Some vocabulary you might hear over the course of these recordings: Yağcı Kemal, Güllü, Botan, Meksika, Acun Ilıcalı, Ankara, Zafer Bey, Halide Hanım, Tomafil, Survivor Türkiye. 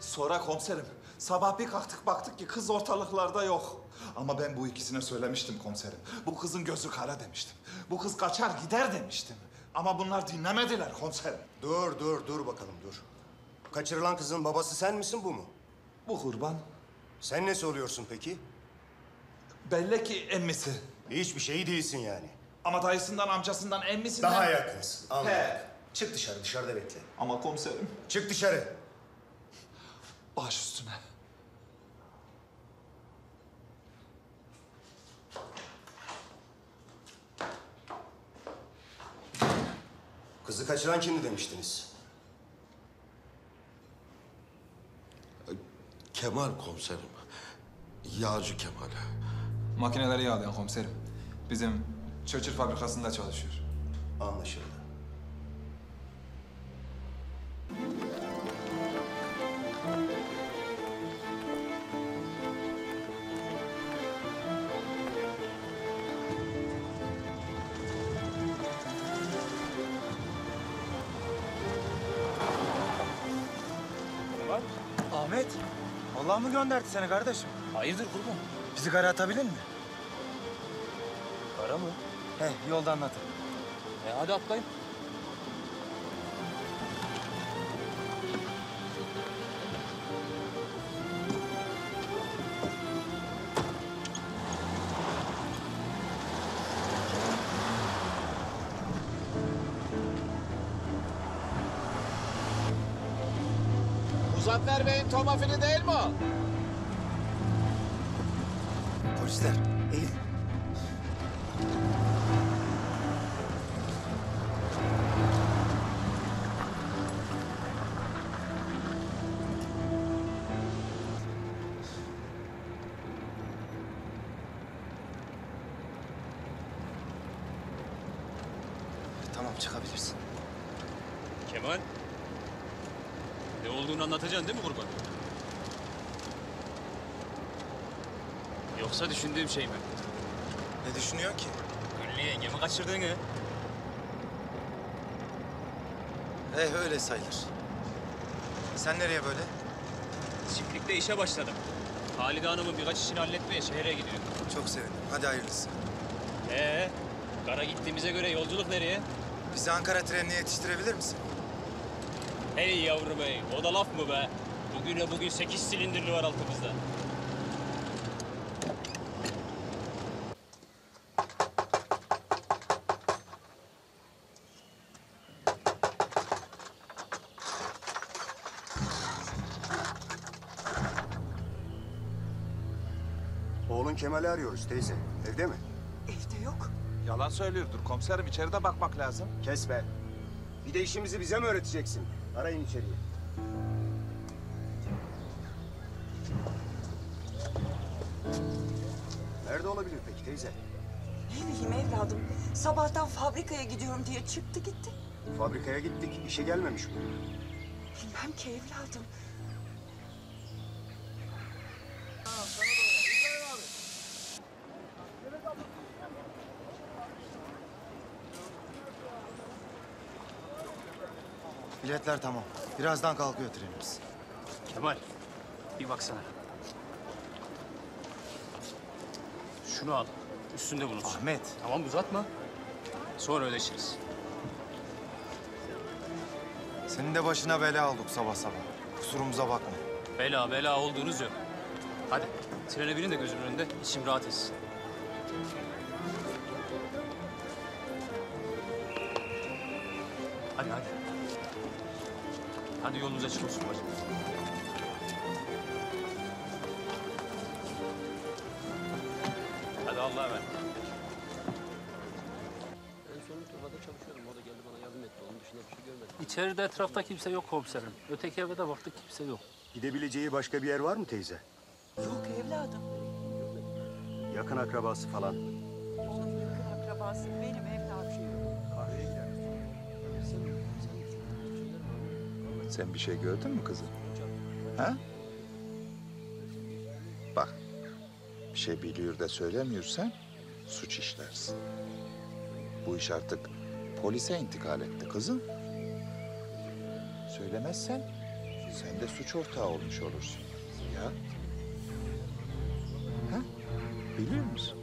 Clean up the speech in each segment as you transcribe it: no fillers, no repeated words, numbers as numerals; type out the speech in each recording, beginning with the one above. Sonra komiserim. Sabah bir kalktık baktık ki kız ortalıklarda yok. Ama ben bu ikisine söylemiştim komiserim. Bu kızın gözü kara demiştim. Bu kız kaçar gider demiştim. Ama bunlar dinlemediler komiserim. Dur bakalım dur. Kaçırılan kızın babası sen misin, bu mu? Bu kurban. Sen nesi oluyorsun peki? Belli ki emmisi. Hiçbir şey değilsin yani. Ama dayısından, amcasından, emmisinden... Daha yakınsın. Anladım. Çık dışarı, dışarıda bekle. Ama komiserim... Çık dışarı. Baş üstüne. Kızı kaçıran kimdi demiştiniz? Kemal komiserim. Yağcı Kemal. Makineleri yağlayan komiserim. Bizim çöçür fabrikasında çalışıyor. Anlaşıldı. Ahmet, Allah mı gönderdi seni kardeşim? Hayırdır kurban? Bizi kara atabilir mi? Kara mı? He, yolda anlatırım. Hadi atlayın. Zafer Bey'in Tomafil'i değil mi o? Polisler, eğil. Tamam, çıkabilirsin. Kemal. Ne olduğunu anlatacaksın değil mi kurban? Yoksa düşündüğüm şey mi? Ne düşünüyorsun ki? Güllü yengemi kaçırdığını. Öyle sayılır. Sen nereye böyle? Çiftlikte işe başladım. Halide Hanım'ın birkaç işini halletmeye şehre gidiyorum. Çok sevindim. Hadi hayırlısı. Kara gittiğimize göre yolculuk nereye? Bizi Ankara trenine yetiştirebilir misin? Hey yavrum hey, o da laf mı be? Bugüne bugün 8 silindirli var altımızda. Oğlun Kemal'i arıyoruz teyze. Evde mi? Evde yok. Yalan söylüyordur komiserim, içeride bakmak lazım. Kes be. Bir de işimizi bize mi öğreteceksin? Arayın içeriye. Nerede olabilir peki teyze? Ne bileyim evladım. Sabahtan fabrikaya gidiyorum diye çıktı gitti. Fabrikaya gittik. İşe gelmemiş mi? Bilmem ki evladım. Biletler tamam. Birazdan kalkıyor trenimiz. Kemal, bir baksana. Şunu al. Üstünde bulunsun. Ahmet. Tamam, uzatma. Sonra ödeşiriz. Senin de başına bela olduk sabah sabah. Kusurumuza bakma. Bela olduğunuz yok. Hadi, trene binin de gözümün önünde. İçim rahat etsin. Hadi. Hadi yolunuz açık olsun bacım. Hadi Allah'a emanet. En sonunda turbada çalışıyordum. O da geldi bana yardım etti. Onun dışında bir şey görmedim. İçeride etrafta kimse yok komiserim. Öteki eve de baktık kimse yok. Gidebileceği başka bir yer var mı teyze? Yok evladım. Yakın akrabası falan. Onun yakın akrabası benim evladım. Sen bir şey gördün mü kızım? Ha? Bak, bir şey biliyor da söylemiyorsan suç işlersin. Bu iş artık polise intikal etti kızım. Söylemezsen sen de suç ortağı olmuş olursun. Ya. Ha? Biliyor musun?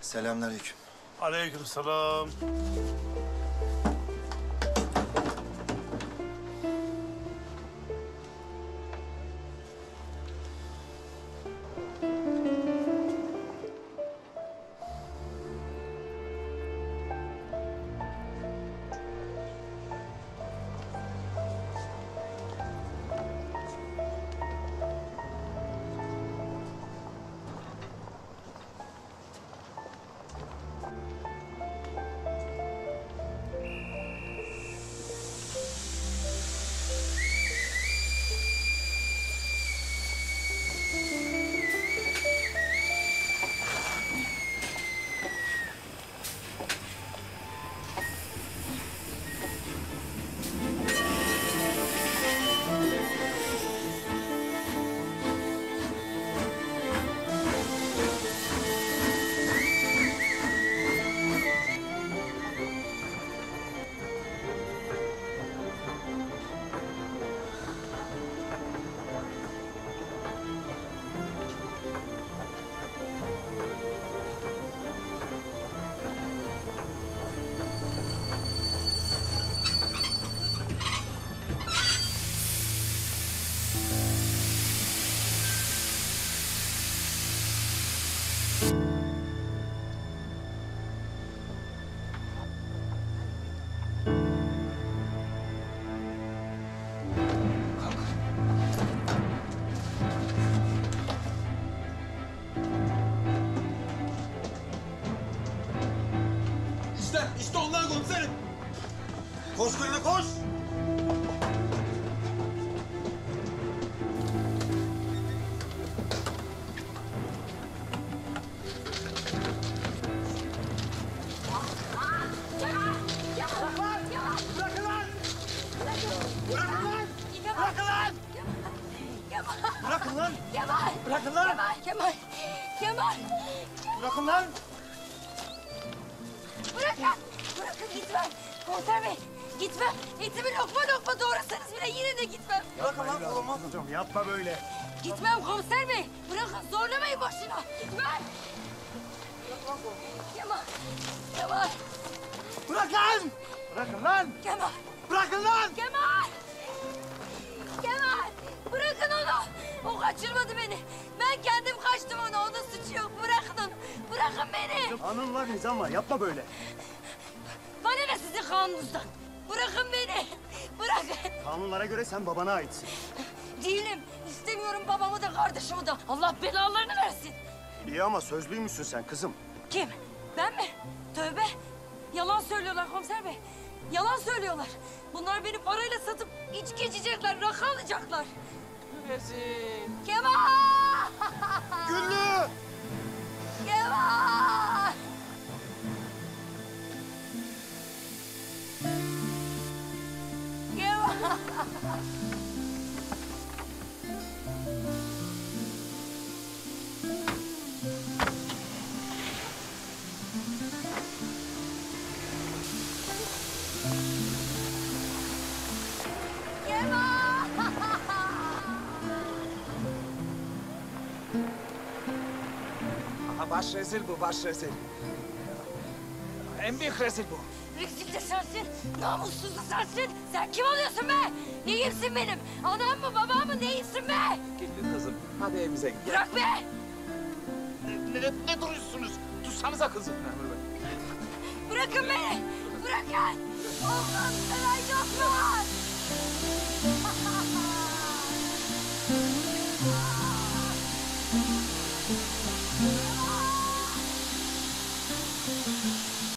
Selamünaleyküm. Aleykümselam. Koş Güllü, koş! Yapma böyle. Gitmem komiser bey. Bırakın, zorlamayın boşuna. Gitmem. Kemal. Kemal. Bırak lan. Bırakın lan. Kemal. Bırakın lan. Kemal. Kemal. Bırakın onu. O kaçırmadı beni. Ben kendim kaçtım ona. Onun suçu yok. Bırakın onu. Bırakın beni. Kanunla, nizamla. Yapma böyle. Bana ne sizin kanunuzdan? Bırakın beni. Bırakın. Kanunlara göre sen babana aitsin. Değilim. İstemiyorum babamı da kardeşimi de. Allah belalarını versin. İyi ama sözlüymüşsün sen kızım. Kim? Ben mi? Tövbe. Yalan söylüyorlar komiser bey. Yalan söylüyorlar. Bunlar beni parayla satıp içki içecekler, rakı alacaklar. Versin. Kemal! Güllü! Kemal! Kemal! Baş rezil bu, baş rezil. En büyük rezil bu. Rezil de sensin, namussuz da sensin. Sen kim oluyorsun be? Neyimsin benim? Anam mı, babam mı? Neyimsin be? Güllü kızım, hadi evimize gidelim. Bırak be! Ne duruyorsunuz? Tutsanıza kızım. Bırakın beni! Bırakın! Allah'ım sana yapma!